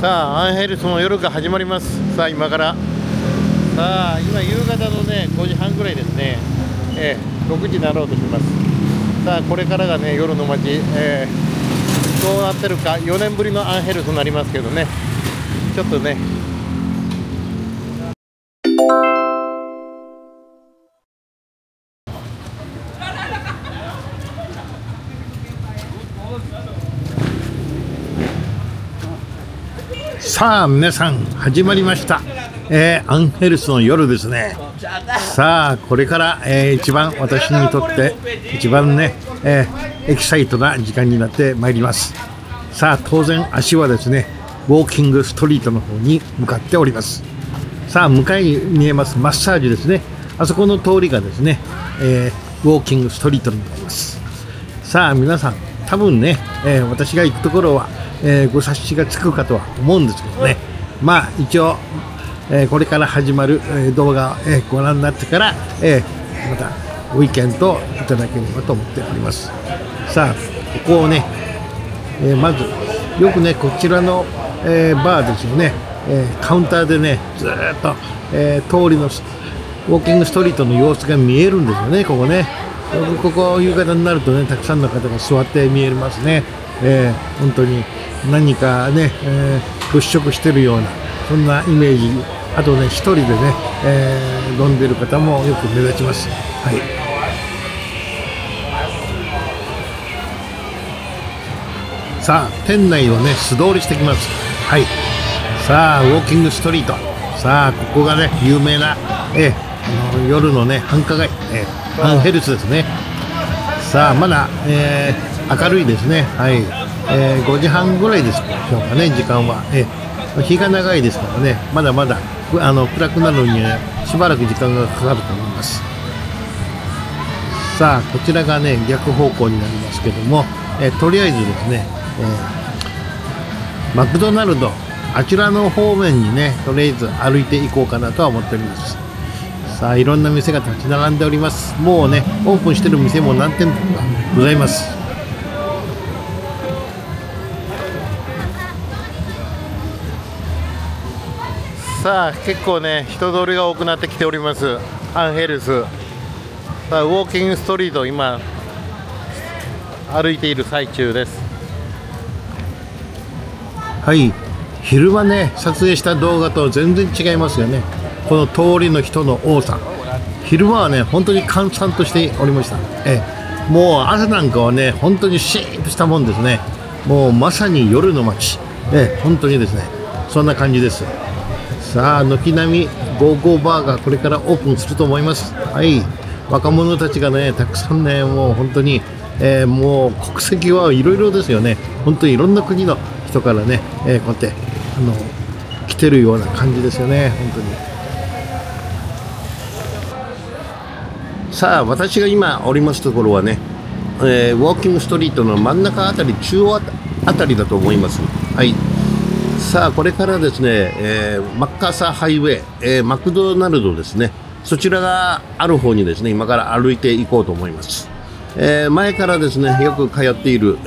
さあアンヘルスの夜が始まります。さあ今からさあ今夕方のね5時半ぐらいですね、6時になろうとしてます。さあこれからがね夜の街、どうなってるか4年ぶりのアンヘルスになりますけどね、ちょっとねさあ皆さん始まりました、アンヘルスの夜ですね。さあこれから、一番私にとって一番ね、エキサイトな時間になってまいります。さあ当然足はですねウォーキングストリートの方に向かっております。さあ向かいに見えますマッサージですね、あそこの通りがですね、ウォーキングストリートになります。さあ皆さん多分ね、私が行くところはご察しがつくかとは思うんですけどね、まあ一応、これから始まる、動画を、ご覧になってから、またご意見といただければと思っております。さあここをね、まずよくねこちらの、バーですよね、カウンターでねずっと、通りのウォーキングストリートの様子が見えるんですよね。ここねここ夕方になるとねたくさんの方が座って見えますね。本当に何かね、物色してるようなそんなイメージ、あとね一人でね、飲んでる方もよく目立ちます。はい、さあ店内をね素通りしてきます。はい、さあウォーキングストリート、さあここがね有名な、夜のね繁華街、アンヘルスですね。さあまだ、明るいですね。はい、5時半ぐらいでしょうかね時間は、日が長いですからねまだまだ暗くなるのに、しばらく時間がかかると思います。さあこちらがね逆方向になりますけども、とりあえずですね、マクドナルドあちらの方面にねとりあえず歩いていこうかなとは思っております。さあいろんな店が立ち並んでおります。もうねオープンしてる店も何店舗かございます。さあ結構ね人通りが多くなってきておりますアンヘルス。さあウォーキングストリート今歩いている最中です。はい、昼間ね撮影した動画と全然違いますよね。この通りの人の多さ、昼間はね本当に閑散としておりました。もう朝なんかはね本当にシーンとしたもんですね。もうまさに夜の街、本当にですねそんな感じです。さあ軒並みゴーゴーバーがこれからオープンすると思います。はい、若者たちがねたくさんねもう本当に、もう国籍はいろいろですよね。本当にいろんな国の人からね、こうやって来てるような感じですよね本当に。さあ私が今おりますところはね、ウォーキングストリートの真ん中あたり中央あたりだと思います。はい、さあこれからですね、マッカーサーハイウェイ、マクドナルドですね、そちらがある方にですね今から歩いていこうと思います。前からですねよく通っている、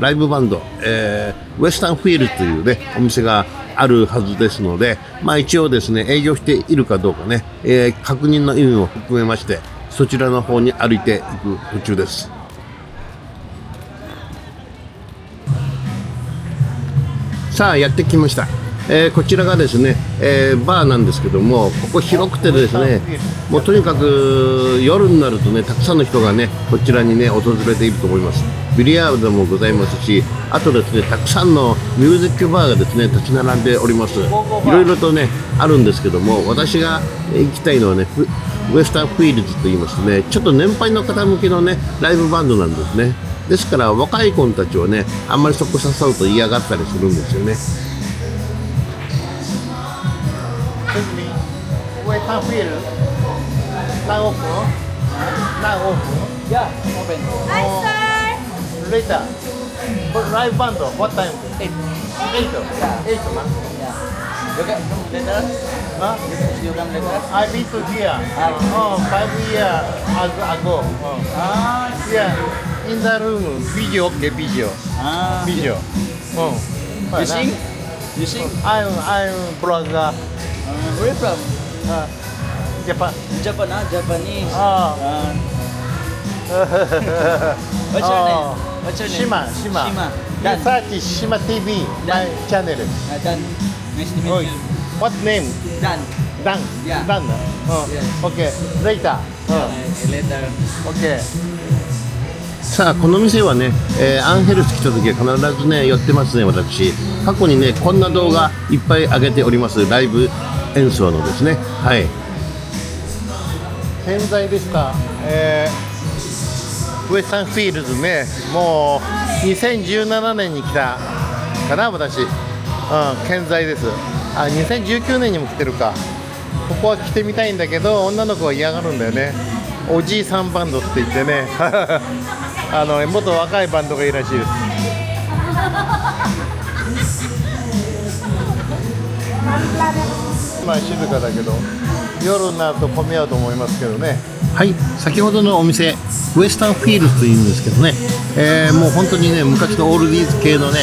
ライブバンド、ウェスタンフィールというねお店があるはずですので、まあ一応ですね営業しているかどうかね、確認の意味も含めましてそちらの方に歩いていく途中です。さあやってきました、こちらがですね、バーなんですけども、ここ広くてですねもうとにかく夜になるとねたくさんの人がねこちらにね訪れていると思います。ビリヤードもございますし、あとですねたくさんのミュージックバーがですね立ち並んでおります。いろいろとねあるんですけども、私が行きたいのはねウェスタンフィールズといいますね、ちょっと年配の方向けのねライブバンドなんですね。ですから若い子たちはねあんまりそこ誘うと嫌がったりするんですよね。In the room, video, okay, video. Ah, video. Oh, you sing? You sing? I'm brother. Where you from? Japan. Japan, Japanese. What's your name? What's your name? Shima. You search Shima TV, my channel. Dan. Nice to meet you. What name? Dan. Yeah. Dan. Okay. Later. Later. Okay. さあこの店はね、アンヘルス来た時は必ずね寄ってますね。私過去にねこんな動画いっぱい上げております。ライブ演奏のですね、はい、健在でした。ウエスタンフィールズね、もう2017年に来たかな私、健在です。あ、2019年にも来てるか。ここは来てみたいんだけど女の子は嫌がるんだよね。おじいさんバンドって言ってね元若いバンドがいいらしいです。まあ静かだけど夜になると混み合うと思いますけどね。はい、先ほどのお店ウエスタンフィールズというんですけどね、もう本当にね昔のオールディーズ系のね、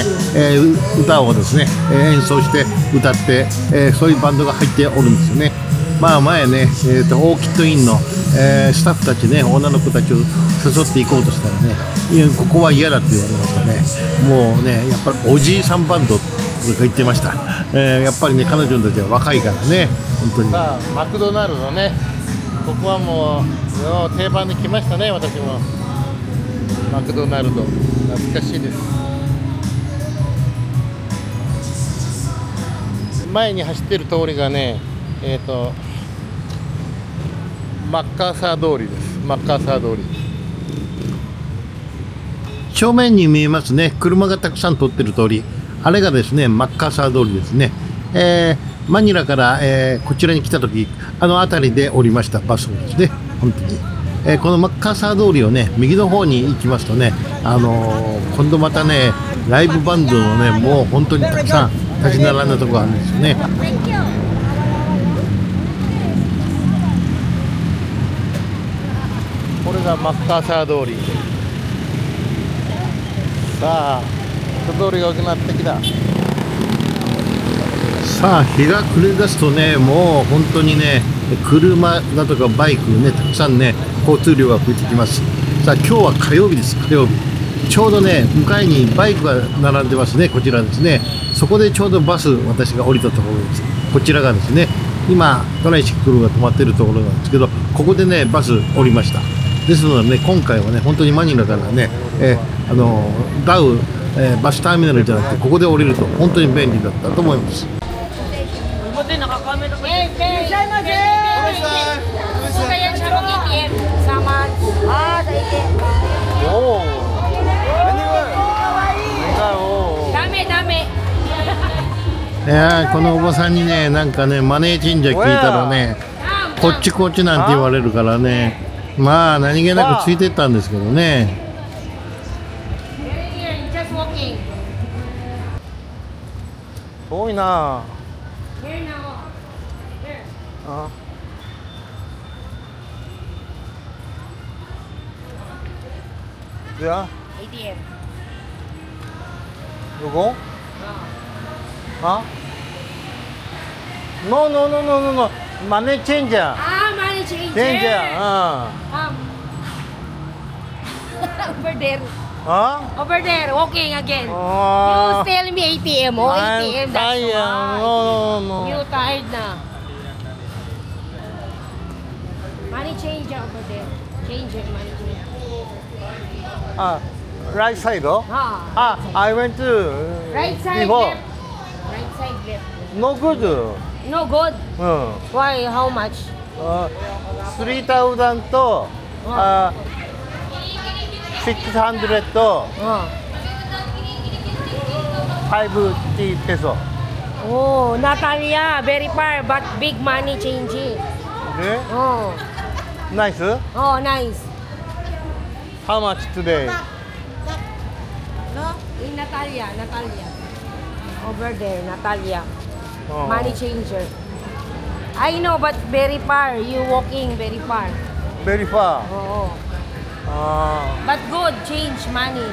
歌をですね演奏して歌って、そういうバンドが入っておるんですよね。まあ前ね、オーキッドインの、スタッフたちね、女の子たちを誘っていこうとしたらね、いやここは嫌だって言われましたね。もうねやっぱりおじいさんバンドとか言ってました。やっぱりね彼女たちは若いからね本当に。さあマクドナルドね、ここはもう定番で来ましたね。私もマクドナルド懐かしいです。前に走ってる通りがねマッカーサー通りです。マッカーサー通り、正面に見えますね車がたくさん通ってる通り、あれがですねマッカーサー通りですね。マニラから、こちらに来た時あの辺りで降りましたバスですね本当に。このマッカーサー通りをね右の方に行きますとね、今度またねライブバンドのねもう本当にたくさん立ち並んだとこがあるんですよね。これがマッカーサー通り。さあ人通りが多くなってきた。さあ日が暮れだすとねもう本当にね車だとかバイクねたくさんね交通量が増えてきます。さあ今日は火曜日です。火曜日ちょうどね向かいにバイクが並んでますね。こちらですね、そこでちょうどバス私が降りたところです。こちらがですね今トライシクルが止まっているところなんですけど、ここでねバス降りました。ですのでね、今回はね、本当にマニラからね、ダウ、バスターミナルじゃなくて、ここで降りると、本当に便利だったと思います。いや、このおばさんにね、なんかね、マネー神社聞いたらね、こっちこっちなんて言われるからね。まあ何気なくついてったんですけどね。遠いな。いや。どこ？あ？No. マネーチェンジャー。Danger. Over there. Huh? Over there, walking again. You tell me ATM. Oh, ATM. That's why. No. You tired na. Money changer over there. Changer, money changer. Right side, oh? I went to. Right side left. Right side left. No good. Why? How much?3,000 と600と50 peso。 Oh, Natalia, very far but big money changing. Okay. Oh. Nice? Oh, nice. How much today? No? In Natalia. Over there, Natalia. Money changer.I know, but very far. You walking very far. Very far. Oh. But good change money.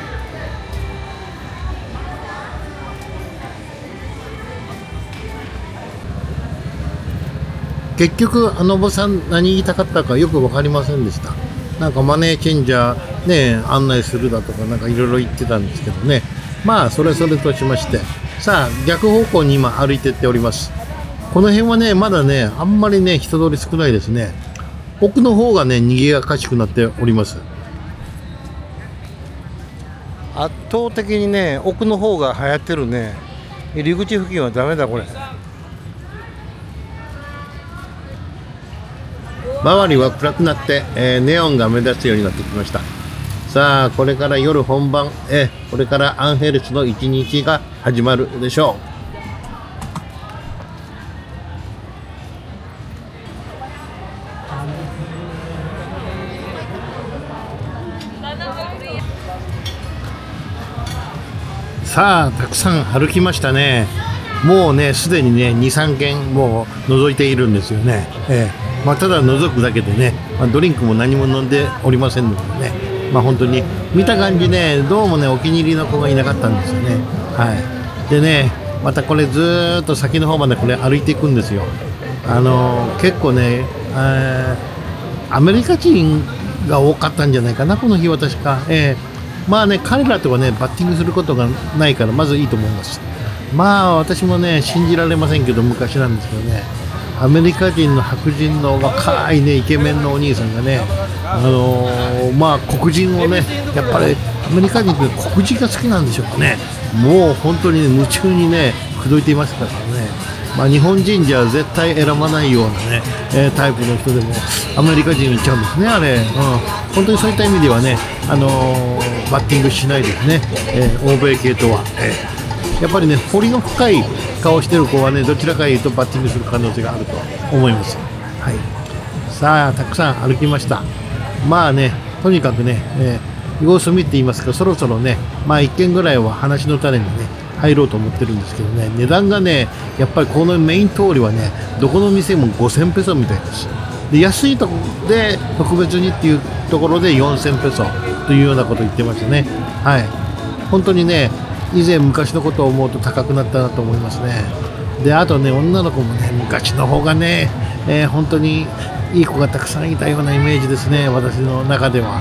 結局あのおばさん何言いたかったかよく分かりませんでした。なんかマネーチェンジャーね案内するだとかなんかいろいろ言ってたんですけどね。まあそれそれとしまして、さあ逆方向に今歩いてっております。この辺はねまだねあんまりね人通り少ないですね。奥の方がね賑やかしくなっております。圧倒的にね奥の方が流行ってるね。入り口付近はダメだこれ。周りは暗くなって、ネオンが目立つようになってきました。さあこれから夜本番、これからアンヘルスの一日が始まるでしょう。さあたくさん歩きましたね。もうねすでにね 2,3 軒もう覗いているんですよね。まあ、ただ覗くだけでね、ドリンクも何も飲んでおりませんのでね、本当に見た感じねどうもねお気に入りの子がいなかったんですよね。でねまたこれずーっと先の方までこれ歩いていくんですよ。結構ねアメリカ人が多かったんじゃないかなこの日は確か。まあね彼らとはねバッティングすることがないからまずいいと思います。まあ私もね信じられませんけど昔なんですけどね、アメリカ人の白人の若いねイケメンのお兄さんがねまあ黒人をねやっぱりアメリカ人って黒人が好きなんでしょうかね。もう本当にね夢中にね口説いていますからね。まあ日本人じゃ絶対選ばないようなね、タイプの人でもアメリカ人いっちゃうんですねあれ。本当にそういった意味ではねバッティングしないですね、欧米系とは、やっぱりね彫りの深い顔してる子はねどちらかいうとバッティングする可能性があると思います。さあたくさん歩きました。まあねとにかくね、様子見って言いますかそろそろねまあ1軒ぐらいは話の種にね入ろうと思ってるんですけどね、値段がねやっぱりこのメイン通りはねどこの店も5000ペソみたいです。で安いとこで特別にっていうところで4000ペソというようなことを言ってましたね。本当にね以前昔のことを思うと高くなったなと思いますね。であとね女の子もね昔の方がね、本当にいい子がたくさんいたようなイメージですね私の中では。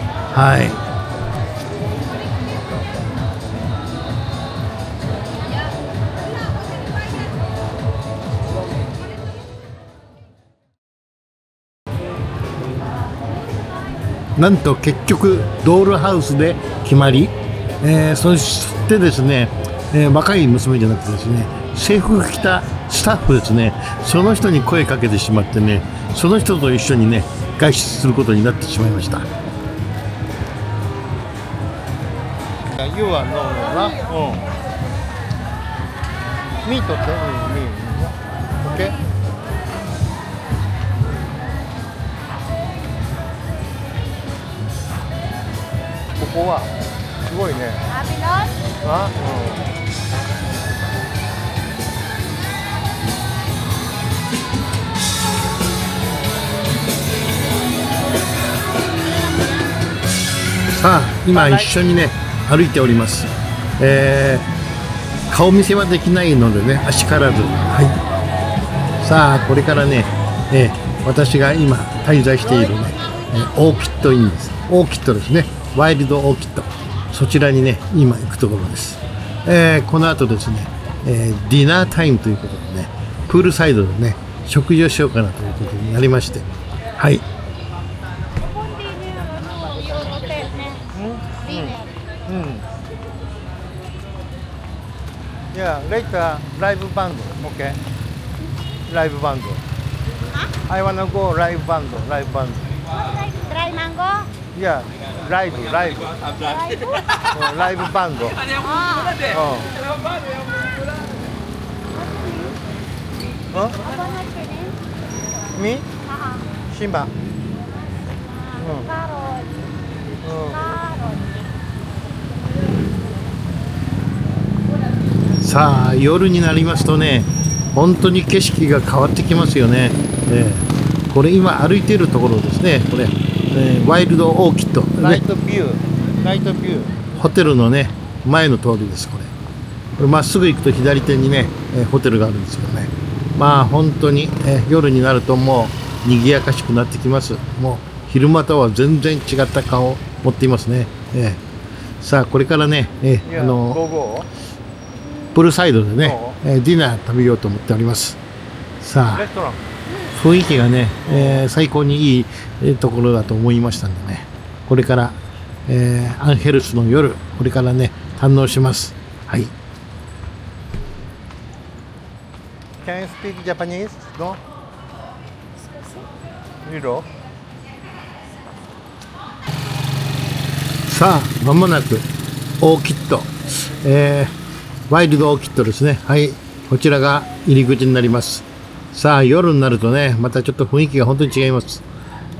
なんと結局ドールハウスで決まり、そしてですね、若い娘じゃなくてですね制服着たスタッフですね、その人に声かけてしまってねその人と一緒にね外出することになってしまいました。ここはすごいね。さあ今一緒にね歩いております。顔見せはできないのでねあしからず。さあこれからね、私が今滞在しているね、オーキッドインです。オーキッドですね、ワイルドオーキッド、そちらにね今行くところです。この後ですね、ディナータイムということでねプールサイドでね食事をしようかなということになりまして、いやレイターライブバンド OK ライブバンド I wanna go ライブバンドライブバンドライマンゴいや、ライブライブバンド。み？シンバ。さあ、夜になりますとね、本当に景色が変わってきますよね。これ今歩いているところですね。これ。ワイルドオーキッド、ライトビューホテルのね前の通りです。これまっすぐ行くと左手にね、ホテルがあるんですけどね、まあ本当に夜になるともう賑やかしくなってきます。もう昼間とは全然違った顔を持っていますね。さあこれからね、プールサイドでね、ディナー食べようと思っております。さあ雰囲気がね、最高にいいところだと思いましたんでね、これから、アンヘルスの夜、これからね堪能します。はい。Can you speak Japanese? No? You know? さあ、まもなくオーキッド、ワイルドオーキッドですね。はい、こちらが入り口になります。さあ、夜になるとね、またちょっと雰囲気が本当に違います。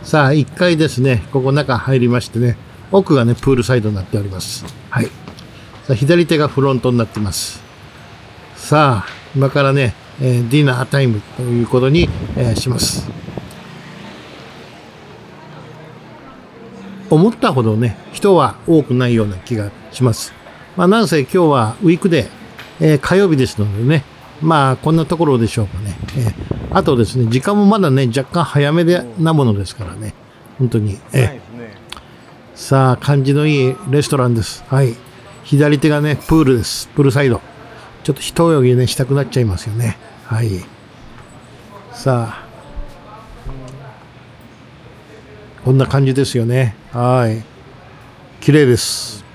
さあ、1階ですね、ここ中入りましてね、奥がね、プールサイドになっております。はい。さあ、左手がフロントになってます。さあ、今からね、ディナータイムということに、します。思ったほどね、人は多くないような気がします。まあ、なんせ今日はウィークデー、火曜日ですのでね、まあ、こんなところでしょうかね。あとですね、時間もまだね、若干早めでなものですからね、本当に。さあ、感じのいいレストランです。はい。左手がね、プールです。プールサイド。ちょっと一泳ぎね、したくなっちゃいますよね。はい。さあ。こんな感じですよね。はい。綺麗です。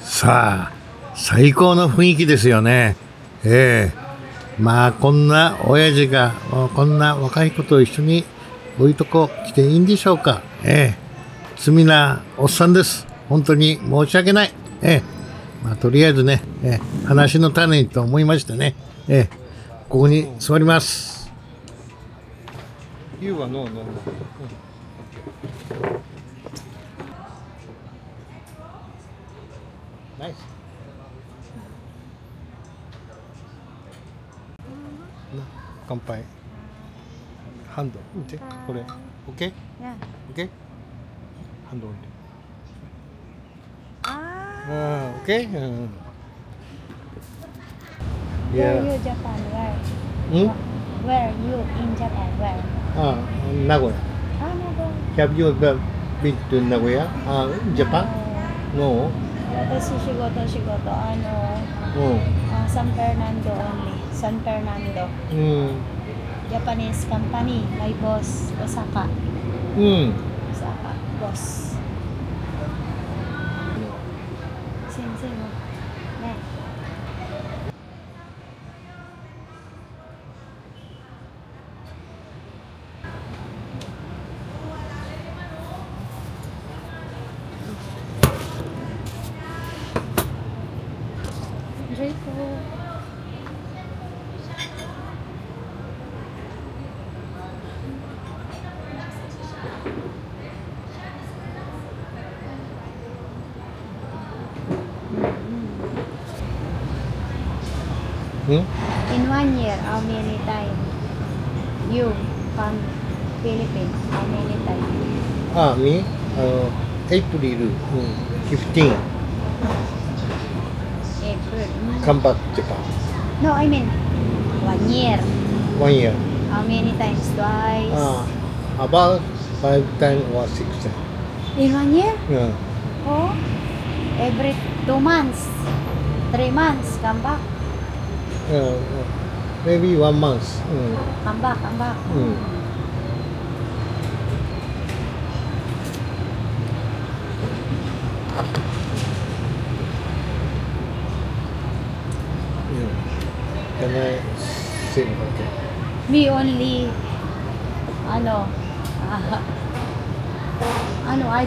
さあ、最高の雰囲気ですよね。まあ、こんな親父が、こんな若い子と一緒に、こういうとこ来ていいんでしょうか。罪なおっさんです。本当に申し訳ない。まあ、とりあえずね、話の種にと思いましてね、ここに座ります。乾杯。ハンド、これ、OK? OK? ハンドオンリー。Okay? Where are you in Japan? Where? Where are you in Japan? Where? Nagoya. Have you ever been to Nagoya? Japan? No. This is shigoto. I know. San Fernando only. San Fernando. Japanese company. My boss, Osaka. Osaka. Boss.In 1 year, how many times you come Philippines? How many times? Me? April 15. April. Come back Japan. No, I mean 1 year. 1 year. How many times? Twice. About 5 times or 6 times. In 1 year? Yeah. Oh, every 2 months, 3 months, come back.Maybe 1 month. Come back. Can I say okay? We only, I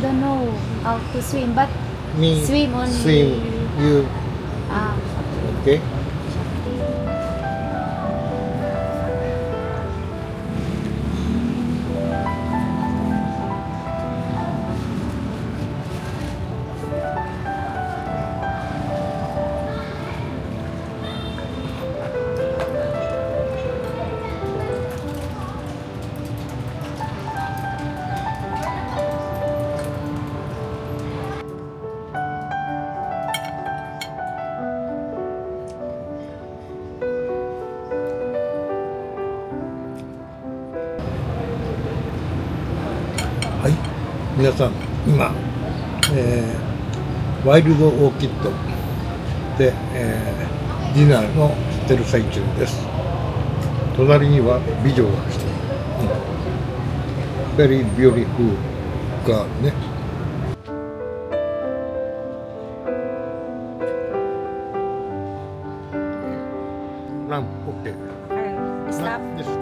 don't know how to swim, but me swim only. Swim you. Okay. 皆さん今、ワイルドオーキッドで、ディナーのしてる最中です。隣には美女がしてる、ベリービューティフルガールね。ランプ OK、スタッフです。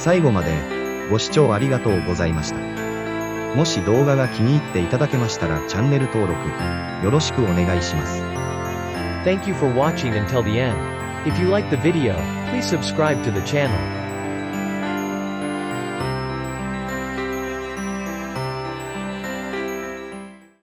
最後までご視聴ありがとうございました。もし動画が気に入っていただけましたらチャンネル登録よろしくお願いします。Thank you for watching until the end. If you like the video, please subscribe to the channel.